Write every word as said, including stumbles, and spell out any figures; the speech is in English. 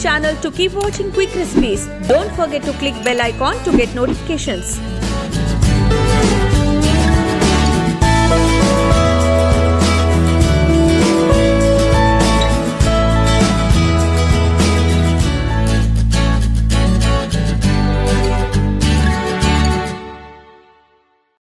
channel to keep watching quick recipes. Don't forget to click bell icon to get notifications.